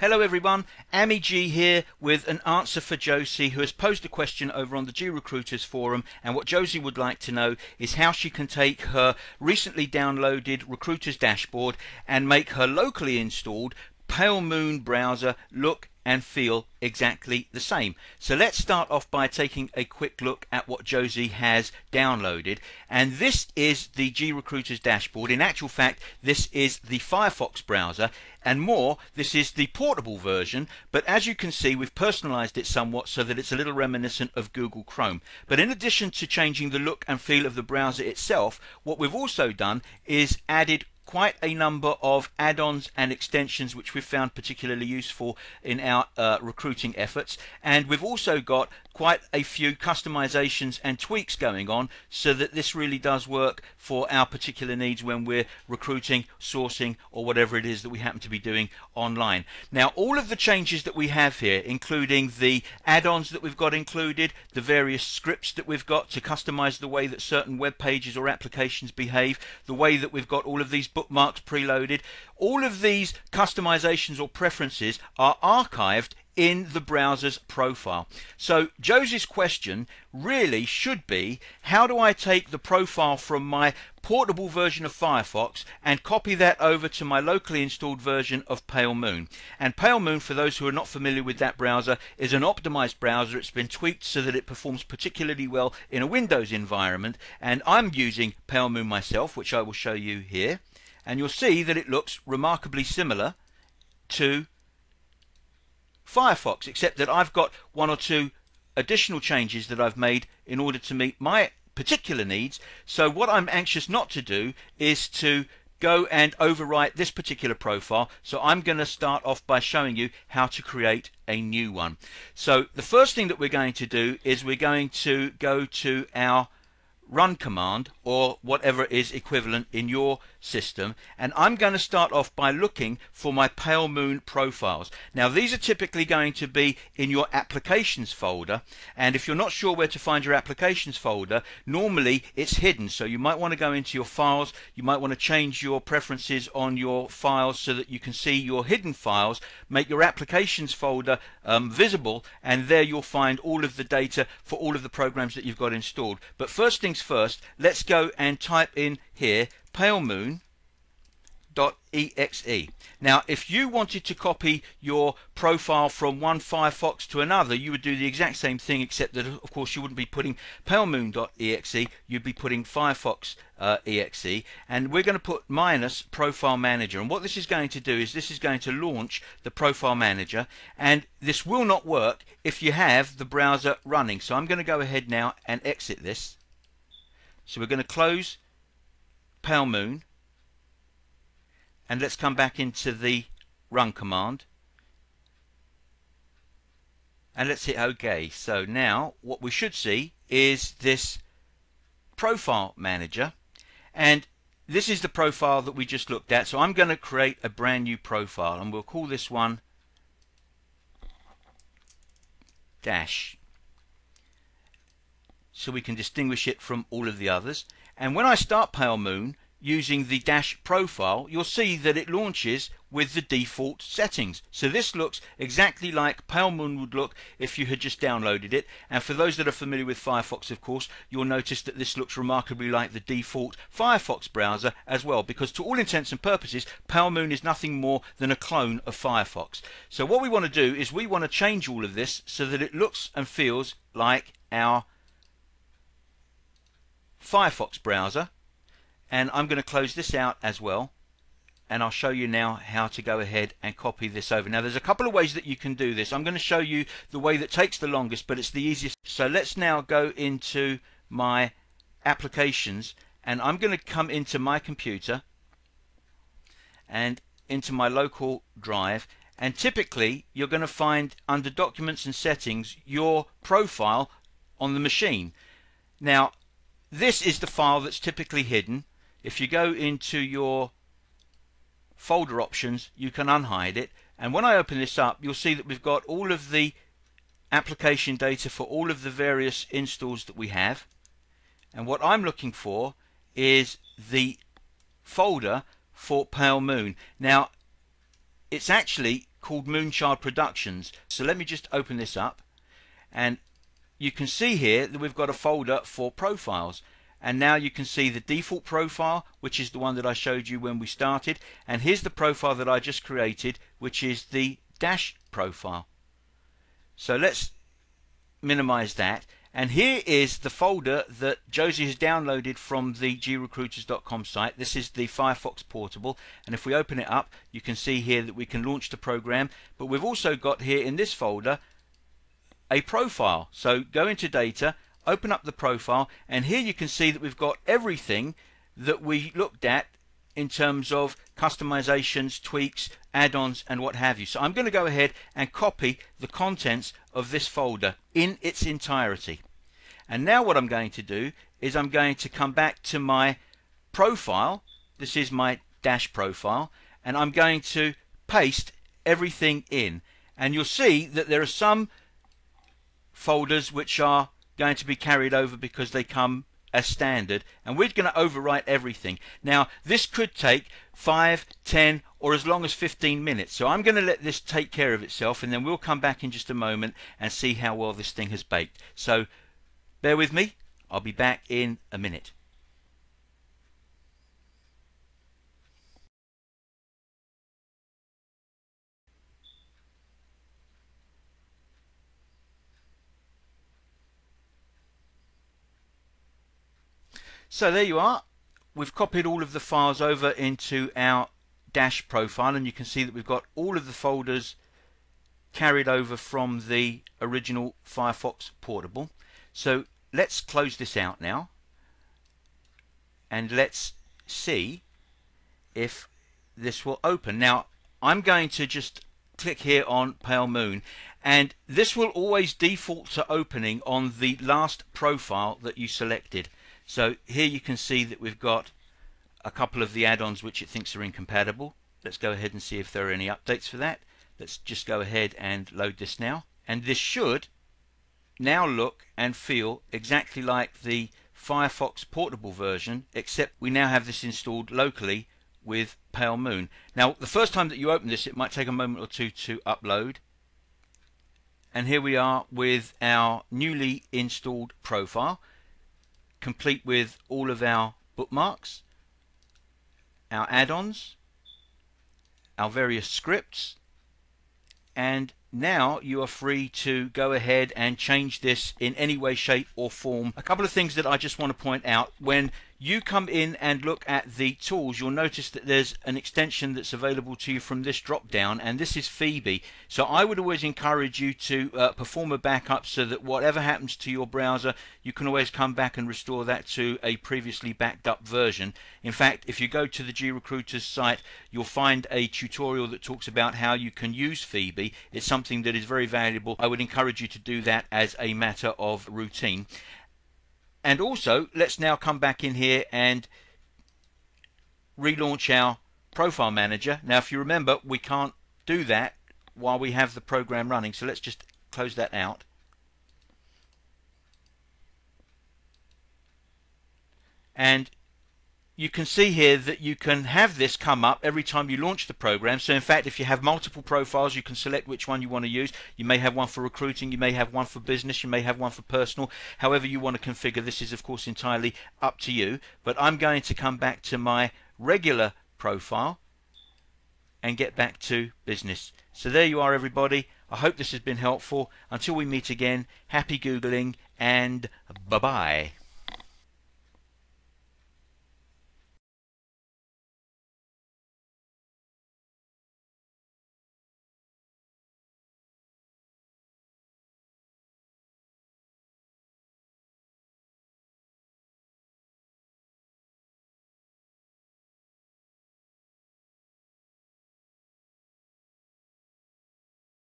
Hello everyone, Amy G here with an answer for Josie, who has posed a question over on the G Recruiters forum, and what Josie would like to know is how she can take her recently downloaded Recruiters Dashboard and make her locally installed Pale Moon browser look and feel exactly the same. So let's start off by taking a quick look at what Josie has downloaded, and this is the G Recruiters Dashboard. In actual fact, this is the Firefox browser, and more, this is the portable version, but as you can see we've personalized it somewhat so that it's a little reminiscent of Google Chrome. But in addition to changing the look and feel of the browser itself, what we've also done is added quite a number of add-ons and extensions which we've found particularly useful in our recruiting efforts, and we've also got quite a few customizations and tweaks going on so that this really does work for our particular needs when we're recruiting, sourcing, or whatever it is that we happen to be doing online. Now, all of the changes that we have here, including the add-ons that we've got included, the various scripts that we've got to customize the way that certain web pages or applications behave, the way that we've got all of these bookmarks preloaded, all of these customizations or preferences are archived in the browser's profile. So Josie's question really should be, how do I take the profile from my portable version of Firefox and copy that over to my locally installed version of Pale Moon? And Pale Moon, for those who are not familiar with that browser, is an optimized browser. It's been tweaked so that it performs particularly well in a Windows environment, and I'm using Pale Moon myself, which I will show you here, and you'll see that it looks remarkably similar to Firefox, except that I've got one or two additional changes that I've made in order to meet my particular needs. So what I'm anxious not to do is to go and overwrite this particular profile, so I'm going to start off by showing you how to create a new one. So the first thing that we're going to do is we're going to go to our run command, or whatever is equivalent in your system, and I'm going to start off by looking for my Pale Moon profiles. Now, these are typically going to be in your applications folder, and if you're not sure where to find your applications folder, normally it's hidden, so you might want to go into your files, you might want to change your preferences on your files so that you can see your hidden files, make your applications folder visible, and there you'll find all of the data for all of the programs that you've got installed. But first things first, let's go and type in here palemoon.exe. Now, if you wanted to copy your profile from one Firefox to another, you would do the exact same thing, except that of course you wouldn't be putting palemoon.exe, you'd be putting Firefox exe, and we're going to put minus profile manager. And what this is going to do is this is going to launch the profile manager, and this will not work if you have the browser running. So I'm going to go ahead now and exit this. So we're going to close Pale Moon, and let's come back into the run command and let's hit OK. So now what we should see is this profile manager, and this is the profile that we just looked at. So I'm going to create a brand new profile, and we'll call this one dash, so we can distinguish it from all of the others. And when I start Pale Moon using the dash profile, you'll see that it launches with the default settings. So this looks exactly like Pale Moon would look if you had just downloaded it. And for those that are familiar with Firefox, of course, you'll notice that this looks remarkably like the default Firefox browser as well, because to all intents and purposes, Pale Moon is nothing more than a clone of Firefox. So what we want to do is we want to change all of this so that it looks and feels like our Firefox browser, and I'm going to close this out as well, and I'll show you now how to go ahead and copy this over. Now, there's a couple of ways that you can do this. I'm going to show you the way that takes the longest, but it's the easiest. So let's now go into my applications, and I'm going to come into my computer and into my local drive, and typically you're going to find under documents and settings your profile on the machine. Now, this is the file that's typically hidden. If you go into your folder options, you can unhide it, and when I open this up, you'll see that we've got all of the application data for all of the various installs that we have, and what I'm looking for is the folder for Pale Moon. Now, it's actually called Moonchild Productions. So let me just open this up, and you can see here that we've got a folder for profiles, and now you can see the default profile, which is the one that I showed you when we started, and here's the profile that I just created, which is the dash profile. So let's minimize that, and here is the folder that Josie has downloaded from the grecruiters.com site. This is the Firefox portable, and if we open it up you can see here that we can launch the program, but we've also got here in this folder a profile. So go into data, open up the profile, and here you can see that we've got everything that we looked at in terms of customizations, tweaks, add-ons and what have you. So I'm going to go ahead and copy the contents of this folder in its entirety. And now what I'm going to do is I'm going to come back to my profile. This is my dash profile, and I'm going to paste everything in, and you'll see that there are some folders which are going to be carried over because they come as standard, and we're going to overwrite everything. Now this could take 5, 10 or as long as 15 minutes, so I'm going to let this take care of itself, and then we'll come back in just a moment and see how well this thing has baked. So bear with me, I'll be back in a minute. So there you are, we've copied all of the files over into our dash profile, and you can see that we've got all of the folders carried over from the original Firefox portable. So let's close this out now, and let's see if this will open. Now I'm going to just click here on Pale Moon, and this will always default to opening on the last profile that you selected. So here you can see that we've got a couple of the add-ons which it thinks are incompatible. Let's go ahead and see if there are any updates for that. Let's just go ahead and load this now, and this should now look and feel exactly like the Firefox portable version, except we now have this installed locally with Pale Moon. Now the first time that you open this it might take a moment or two to upload, and here we are with our newly installed profile, complete with all of our bookmarks, our add-ons, our various scripts, and now you are free to go ahead and change this in any way, shape or form. A couple of things that I just want to point out: when you come in and look at the tools, you'll notice that there's an extension that's available to you from this drop down, and this is Phoebe. So I would always encourage you to perform a backup so that whatever happens to your browser you can always come back and restore that to a previously backed up version. In fact, if you go to the G Recruiters site you'll find a tutorial that talks about how you can use Phoebe. It's something that is very valuable. I would encourage you to do that as a matter of routine. And also, let's now come back in here and relaunch our profile manager. Now if you remember, we can't do that while we have the program running, so let's just close that out. And you can see here that you can have this come up every time you launch the program. So in fact, if you have multiple profiles you can select which one you want to use. You may have one for recruiting, you may have one for business, you may have one for personal. However you want to configure this is of course entirely up to you, but I'm going to come back to my regular profile and get back to business. So there you are everybody, I hope this has been helpful. Until we meet again, happy Googling and bye-bye.